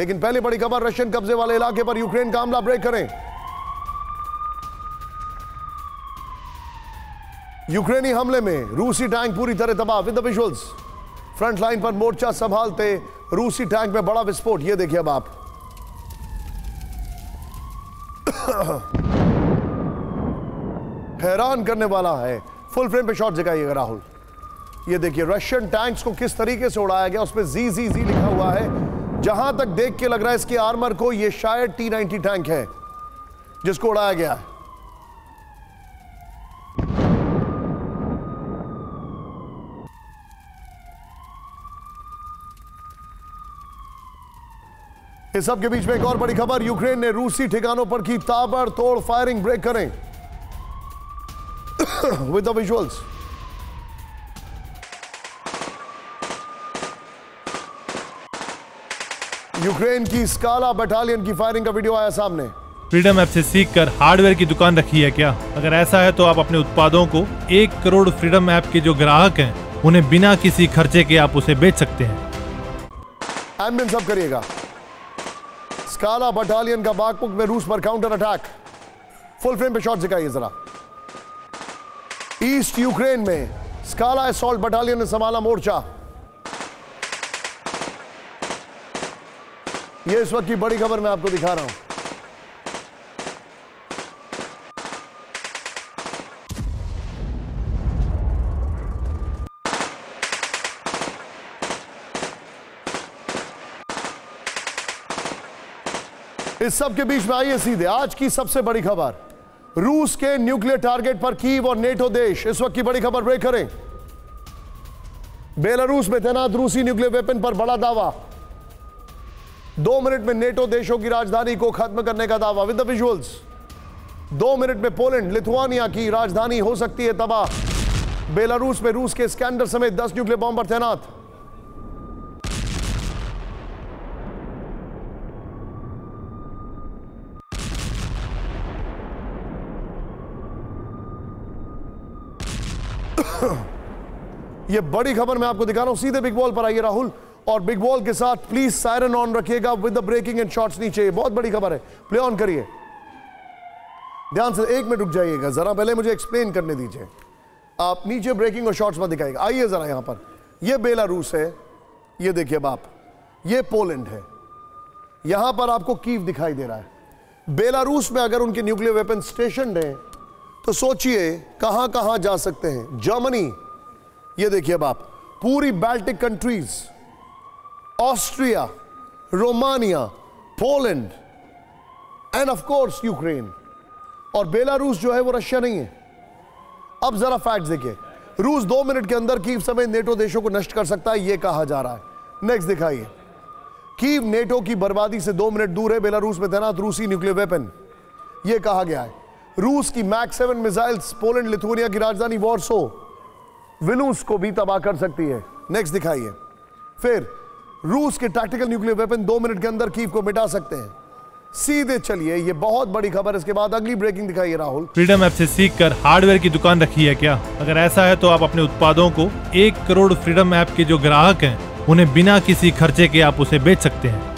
लेकिन पहली बड़ी खबर रशियन कब्जे वाले इलाके पर यूक्रेन का हमला। ब्रेक करें। यूक्रेनी हमले में रूसी टैंक पूरी तरह तबाह with the visuals. Front line पर मोर्चा संभालते रूसी टैंक में बड़ा विस्फोट, ये देखिए अब आप। हैरान करने वाला है। फुल फ्रेम पे शॉट दिखाइएगा राहुल। ये देखिए रशियन टैंक्स को किस तरीके से उड़ाया गया, उस पर जी जी जी लिखा हुआ है। जहां तक देख के लग रहा है इसकी आर्मर को, ये शायद T90 टैंक है जिसको उड़ाया गया है। इस सब के बीच में एक और बड़ी खबर, यूक्रेन ने रूसी ठिकानों पर की ताबड़तोड़ फायरिंग। ब्रेक करें विद द विजुअल्स। यूक्रेन की स्काला बटालियन की फायरिंग का वीडियो आया सामने। फ्रीडम ऐप से सीखकर हार्डवेयर की दुकान रखी है क्या? अगर ऐसा है तो आप अपने उत्पादों को 1 करोड़ फ्रीडम ऐप के जो ग्राहक हैं उन्हें बिना किसी खर्चे के आप उसे बेच सकते हैं। एम्बियंस अप करिएगा। स्काला बटालियन का बागपुक में रूस पर काउंटर अटैक। फुल फ्रेम पे शॉट दिखाइए जरा। ईस्ट यूक्रेन में स्काला असॉल्ट बटालियन ने संभाला मोर्चा। ये इस वक्त की बड़ी खबर मैं आपको दिखा रहा हूं। इस सब के बीच में आइए सीधे आज की सबसे बड़ी खबर, रूस के न्यूक्लियर टारगेट पर कीव और नेटो देश। इस वक्त की बड़ी खबर ब्रेक करें। बेलारूस में तैनात रूसी न्यूक्लियर वेपन पर बड़ा दावा। 2 मिनट में नेटो देशों की राजधानी को खत्म करने का दावा विद द विजुअल्स। 2 मिनट में पोलैंड लिथुआनिया की राजधानी हो सकती है तबाह। बेलारूस में रूस के स्कैंडर समेत 10 न्यूक्लियर बॉम्बर तैनात। ये बड़ी खबर मैं आपको दिखा रहा हूं। सीधे बिग बॉल पर आइए राहुल, और बिग बॉल के साथ प्लीज सायरन ऑन रखिएगा with the breaking and shots नीचे। बहुत बड़ी खबर है, प्ले ऑन करिए। ध्यान से 1 मिनट रुक जाइएगा जरा, पहले मुझे एक्सप्लेन करने दीजिए। आप नीचे ब्रेकिंग और शॉट्स मत दिखाइएगा। आइए जरा यहां पर, यह बेलारूस है, ये देखिए बाप, ये पोलैंड है, यहां पर आपको कीव दिखाई दे रहा है। बेलारूस में अगर उनके न्यूक्लियर वेपन स्टेशन है तो सोचिए कहां कहां जा सकते हैं। जर्मनी, ये देखिए अब आप, पूरी Baltic countries, Austria, Romania, Poland and of course Ukraine. और बेलारूस जो है वो रशिया नहीं है। अब जरा फैक्ट्स देखिए। रूस 2 मिनट के अंदर कीव समेत नेटो देशों को नष्ट कर सकता है, ये कहा जा रहा है। नेक्स्ट दिखाइए। कीव नेटो की बर्बादी से 2 मिनट दूर है। बेलारूस में तैनात रूसी न्यूक्लियर वेपन, यह कहा गया है। रूस की Mach 7 मिसाइल्स पोलैंड लिथुआनिया की राजधानी वॉर्सो विलूस को भी तबाह कर सकती है। नेक्स्ट दिखाइए। फिर रूस के टैक्टिकल न्यूक्लियर वेपन 2 मिनट के अंदर कीव को मिटा सकते हैं। सीधे चलिए, ये बहुत बड़ी खबर। इसके बाद अगली ब्रेकिंग दिखाइए राहुल। फ्रीडम ऐप से सीखकर हार्डवेयर की दुकान रखी है क्या? अगर ऐसा है तो आप अपने उत्पादों को 1 करोड़ फ्रीडम ऐप के जो ग्राहक हैं उन्हें बिना किसी खर्चे के आप उसे बेच सकते हैं।